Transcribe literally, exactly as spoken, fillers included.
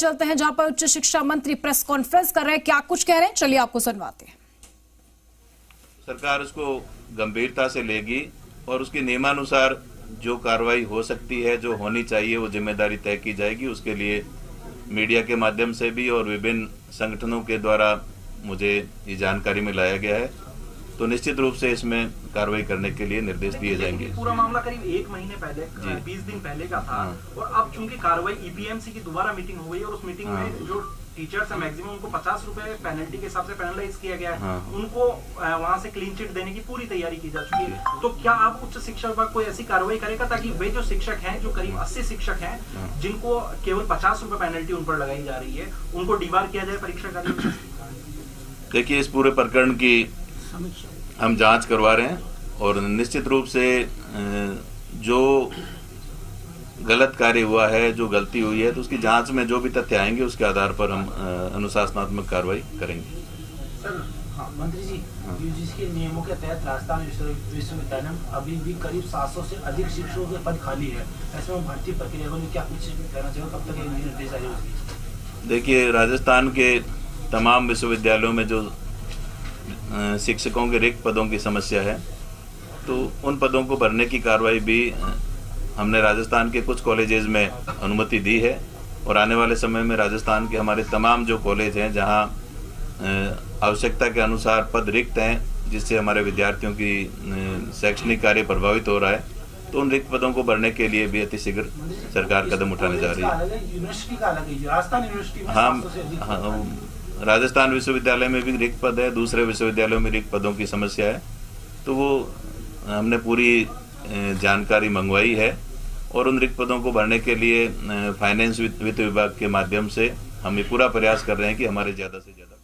चलते हैं जहां पर उच्च शिक्षा मंत्री प्रेस कॉन्फ्रेंस कर रहे हैं, क्या कुछ कह रहे हैं, चलिए आपको सुनवाते हैं। सरकार उसको गंभीरता से लेगी और उसके नियमानुसार जो कार्रवाई हो सकती है, जो होनी चाहिए, वो जिम्मेदारी तय की जाएगी। उसके लिए मीडिया के माध्यम से भी और विभिन्न संगठनों के द्वारा मुझे ये जानकारी में लाया गया है, तो निश्चित रूप से इसमें कार्रवाई करने के लिए निर्देश दिए जाएंगे। पूरा मामला करीब एक महीने पहले, बीस दिन पहले का था। हाँ। और अब चूंकि कार्रवाई ईपीएमसी की दोबारा मीटिंग हो गई और उस मीटिंग हाँ। में जो टीचर्स है मैक्सिमम उनको पचास रुपए पेनल्टी के हिसाब से पेनलाइज किया गया है। हाँ। उनको वहाँ से क्लीन चिट देने की पूरी तैयारी की जा चुकी है। तो क्या आप उच्च शिक्षा विभाग कोई ऐसी कार्रवाई करेगा ताकि वे जो शिक्षक हैं, जो करीब अस्सी शिक्षक हैं, जिनको केवल पचास रुपए पेनल्टी उन पर लगाई जा रही है, उनको डिबार किया जाए परीक्षा कार्य? देखिए, इस पूरे प्रकरण की हम जांच करवा रहे हैं और निश्चित रूप से जो गलत कार्य हुआ है, जो गलती हुई है, तो उसकी जांच में जो भी तथ्य आएंगे उसके आधार पर हम अनुशासनात्मक कार्रवाई करेंगे। सर, हाँ, मंत्री जी, यूजीसी के नियमों के तहत राजस्थान विश्वविद्यालय में अभी भी करीब सात सौ से अधिक शिक्षकों के पद खाली है। ऐसे में भर्ती प्रक्रिया को क्या कुछ कहना चाहिए, कब तक निर्देश आएगा? देखिए, राजस्थान के तमाम विश्वविद्यालयों में जो शिक्षकों के रिक्त पदों की समस्या है, तो उन पदों को भरने की कार्रवाई भी हमने राजस्थान के कुछ कॉलेजेस में अनुमति दी है और आने वाले समय में राजस्थान के हमारे तमाम जो कॉलेज हैं जहां आवश्यकता के अनुसार पद रिक्त हैं, जिससे हमारे विद्यार्थियों की शैक्षणिक कार्य प्रभावित हो रहा है, तो उन रिक्त पदों को भरने के लिए भी अतिशीघ्र सरकार कदम उठाने जा रही है। हाँ, राजस्थान विश्वविद्यालय में भी रिक्त पद है, दूसरे विश्वविद्यालयों में रिक्त पदों की समस्या है, तो वो हमने पूरी जानकारी मंगवाई है और उन रिक्त पदों को भरने के लिए फाइनेंस वित्त विभाग के माध्यम से हम ये पूरा प्रयास कर रहे हैं कि हमारे ज़्यादा से ज़्यादा